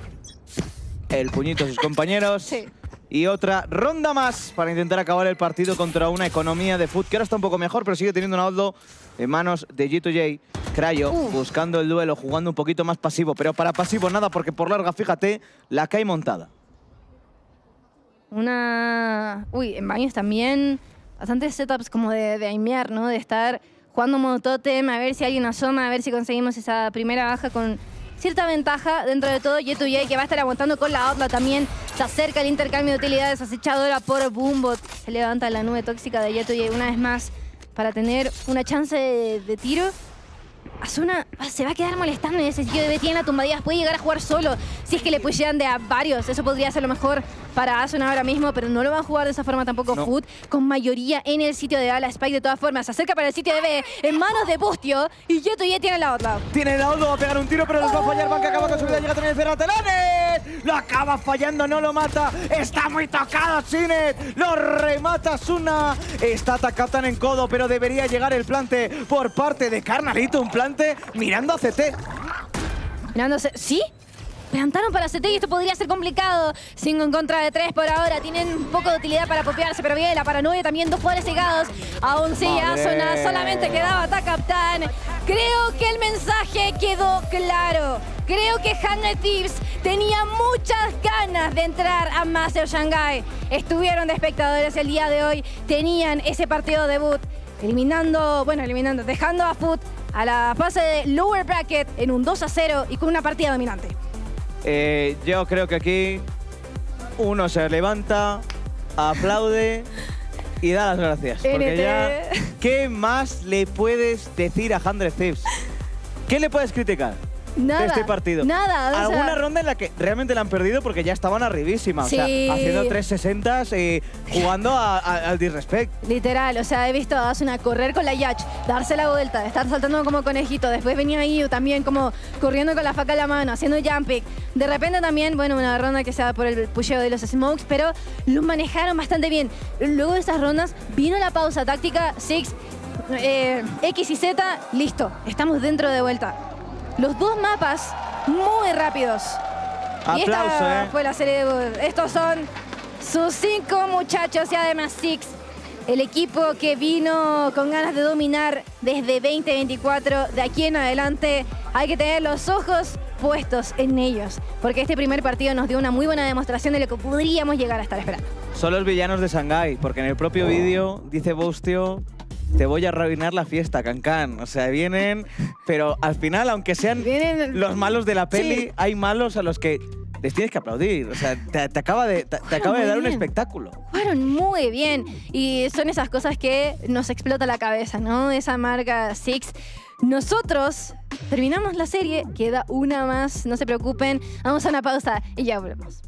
el puñito a sus compañeros. Sí. Y otra ronda más para intentar acabar el partido contra una economía de Food que ahora está un poco mejor, pero sigue teniendo un outlaw en manos de J2J. Cryo buscando el duelo, jugando un poquito más pasivo, pero para pasivo nada, porque por larga, fíjate, la cae montada. Una... Uy, en baños también bastantes setups como de aimear, ¿no? De estar jugando modo totem, a ver si alguien asoma, a ver si conseguimos esa primera baja con cierta ventaja dentro de todo. J2J que va a estar aguantando con la outlaw también. Se acerca el intercambio de utilidades acechadora por Boombot. Se levanta la nube tóxica de J2J una vez más para tener una chance de tiro. Asuna se va a quedar molestando en ese sitio de B. Tiene la tumbadilla. Puede llegar a jugar solo. Si es que le pusieran de a varios. Eso podría ser lo mejor para Asuna ahora mismo. Pero no lo va a jugar de esa forma tampoco. No. Food con mayoría en el sitio de A. La Spike de todas formas se acerca para el sitio de B. En manos de Bustio. Y J2J tiene la outlaw. Tiene la outlaw. Va a pegar un tiro, pero les va a fallar. Banca acaba con su vida. Llega a tener cero telones. Lo acaba fallando. No lo mata. Está muy tocado Sinet. Lo remata Asuna. Está atacado tan en codo. Pero debería llegar el plante por parte de Carnalito. Un plante mirando a CT. Mirándose. ¿Sí? Plantaron para CT y esto podría ser complicado. 5 en contra de 3 por ahora. Tienen un poco de utilidad para popearse, pero bien, la paranoia también. 2 jugadores cegados. Aún sigue Asuna. Solamente quedaba Takaptan. Creo que el mensaje quedó claro. Creo que 100 Thieves tenía muchas ganas de entrar a Master Shanghai. Estuvieron de espectadores el día de hoy. Tenían ese partido debut. Dejando a Foot a la fase de lower bracket en un 2-0 y con una partida dominante. Yo creo que aquí uno se levanta, aplaude y da las gracias. Porque ya, ¿qué más le puedes decir a 100 Thieves? ¿Qué le puedes criticar? Nada, de este partido. Nada. Alguna ronda en la que realmente la han perdido porque ya estaban arribísima. Sí. O sea, haciendo 360s y jugando al disrespect. Literal, o sea, he visto a Asuna correr con la Yatch, darse la vuelta, estar saltando como conejito. Después venía Iu también como corriendo con la faca en la mano, haciendo jump pick. De repente también, bueno, una ronda que se da por el pusheo de los smokes, pero lo manejaron bastante bien. Luego de esas rondas vino la pausa táctica, X y Z, listo. Estamos dentro de vuelta. Los dos mapas muy rápidos. Aplauso, y esta fue la serie de... Estos son sus 5 muchachos y además Six. El equipo que vino con ganas de dominar desde 2024. De aquí en adelante hay que tener los ojos puestos en ellos. Porque este primer partido nos dio una muy buena demostración de lo que podríamos llegar a estar esperando. Son los villanos de Shanghái, porque en el propio vídeo dice Bustio... Te voy a arruinar la fiesta, Cancán. O sea, vienen, pero al final, aunque sean los malos de la peli, sí. Hay malos a los que les tienes que aplaudir. O sea, te acaba de dar un espectáculo. Jugaron muy bien. Y son esas cosas que nos explota la cabeza, ¿no? Esa marca Six. Nosotros terminamos la serie, queda una más, no se preocupen. Vamos a una pausa y ya volvemos.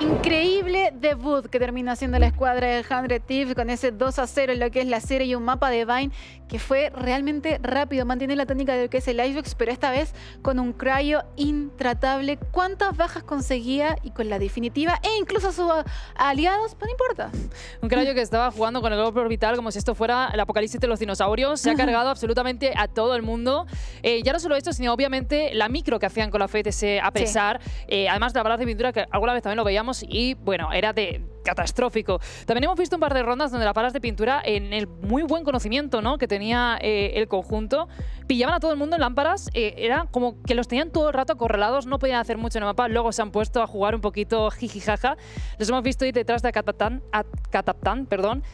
Increíble debut que terminó haciendo la escuadra de 100 Thieves con ese 2-0 en lo que es la serie y un mapa de Vayne que fue realmente rápido. Mantiene la tónica de lo que es el Icebox, pero esta vez con un Cryo intratable. ¿Cuántas bajas conseguía? Y con la definitiva e incluso a sus aliados, no importa. Un Cryo que estaba jugando con el globo orbital como si esto fuera el apocalipsis de los dinosaurios. Se ha cargado absolutamente a todo el mundo. Ya no solo esto, sino obviamente la micro que hacían con la FTC a pesar. Sí. Además de la balas de pintura que alguna vez también lo veíamos. Y bueno, era de catastrófico. También hemos visto un par de rondas donde las balas de pintura, en el muy buen conocimiento, ¿no?, que tenía el conjunto, pillaban a todo el mundo en lámparas, era como que los tenían todo el rato acorralados, no podían hacer mucho en el mapa, luego se han puesto a jugar un poquito jijijaja. Los hemos visto ir detrás de Cataptán, perdón,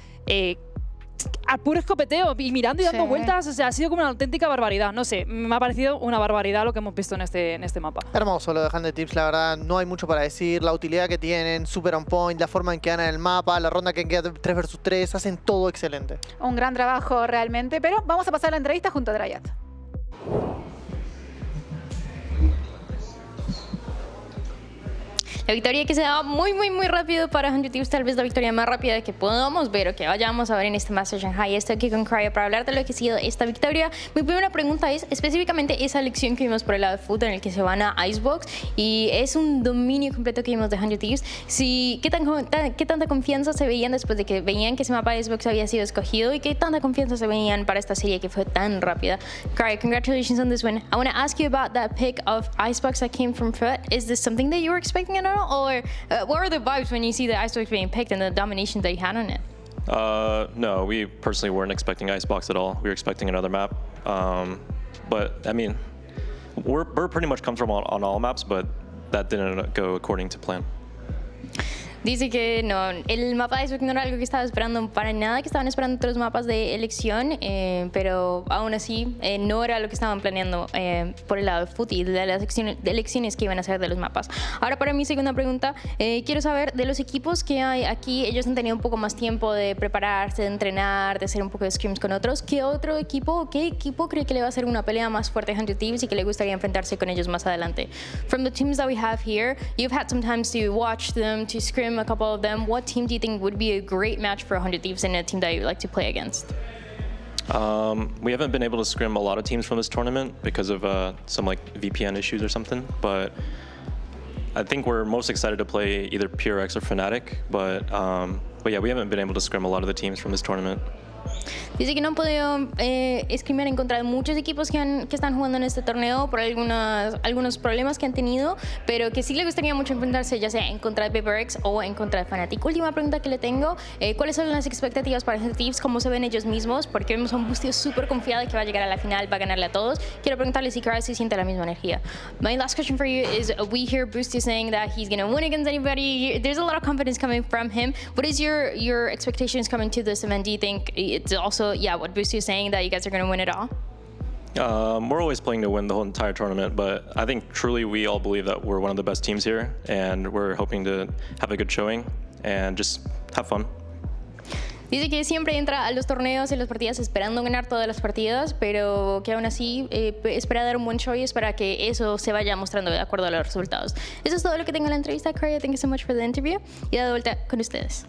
a puro escopeteo y mirando y dando vueltas. O sea, ha sido como una auténtica barbaridad. No sé, me ha parecido una barbaridad lo que hemos visto en este mapa. Hermoso lo de 100 Thieves, la verdad. No hay mucho para decir. La utilidad que tienen, super on point, la forma en que ganan el mapa, la ronda que queda 3 vs 3, hacen todo excelente. Un gran trabajo realmente, pero vamos a pasar a la entrevista junto a Drayat. La victoria que se daba muy rápido para 100 Thieves, tal vez la victoria más rápida que podamos ver o que vayamos a ver en este Masters Shanghai. Estoy aquí con Cryo para hablar de lo que ha sido esta victoria. Mi primera pregunta es específicamente esa elección que vimos por el lado de fútbol en el que se van a Icebox y es un dominio completo que vimos de 100 Thieves. Sí, ¿qué tanta confianza se veían después de que veían que ese mapa de Icebox había sido escogido y qué tanta confianza se veían para esta serie que fue tan rápida? Cryo, congratulations on this win. I want to ask you about that pick of Icebox that came from FUT. Is this something that you were expecting at all? Or what were the vibes when you see the Icebox being picked and the domination that you had on it? No, we personally weren't expecting Icebox at all. We were expecting another map. But I mean, we're pretty much comfortable on all maps, but that didn't go according to plan. Dice que no, el mapa de Icebox no era algo que estaba esperando para nada, que estaban esperando otros mapas de elección, pero aún así no era lo que estaban planeando por el lado de FUT y de las elecciones que iban a hacer de los mapas. Ahora para mi segunda pregunta, quiero saber de los equipos que hay aquí, ellos han tenido un poco más tiempo de prepararse, de entrenar, de hacer un poco de scrims con otros. ¿Qué equipo cree que le va a hacer una pelea más fuerte a 100 Thieves y que le gustaría enfrentarse con ellos más adelante? From the teams that we have here, you've had some time to watch them, to scrim a couple of them. What team do you think would be a great match for 100 Thieves and a team that you would like to play against? We haven't been able to scrim a lot of teams from this tournament because of some like VPN issues or something, but I think we're most excited to play either PureX or Fnatic, but yeah, we haven't been able to scrim a lot of the teams from this tournament. Dice que no han podido escribir en contra de muchos equipos que están jugando en este torneo por algunos problemas que han tenido, pero que sí le gustaría mucho enfrentarse ya sea en contra de PaperX o en contra de Fnatic. Última pregunta que le tengo, ¿cuáles son las expectativas para 100 Thieves? ¿Cómo se ven ellos mismos? Porque vemos a un bustio súper confiado de que va a llegar a la final, va a ganarle a todos. Quiero preguntarle si Cryo siente la misma energía. My last question for you is, we hear Bustio saying that he's going to win against anybody. There's a lot of confidence coming from him. What is your expectations coming to this event? Do you think it's also, yeah, what Bustio is saying, that you guys are going to win it all? We're always playing to win the whole entire tournament, but I think truly we all believe that we're one of the best teams here, and we're hoping to have a good showing and just have fun. Dice que siempre entra a los torneos y las partidas esperando ganar todas las partidas, pero que aún así espera dar un buen show y espera que eso se vaya mostrando de acuerdo a los resultados. Eso es todo lo que tengo en la entrevista, Cryo. Thank you so much for the interview. Y de vuelta con ustedes.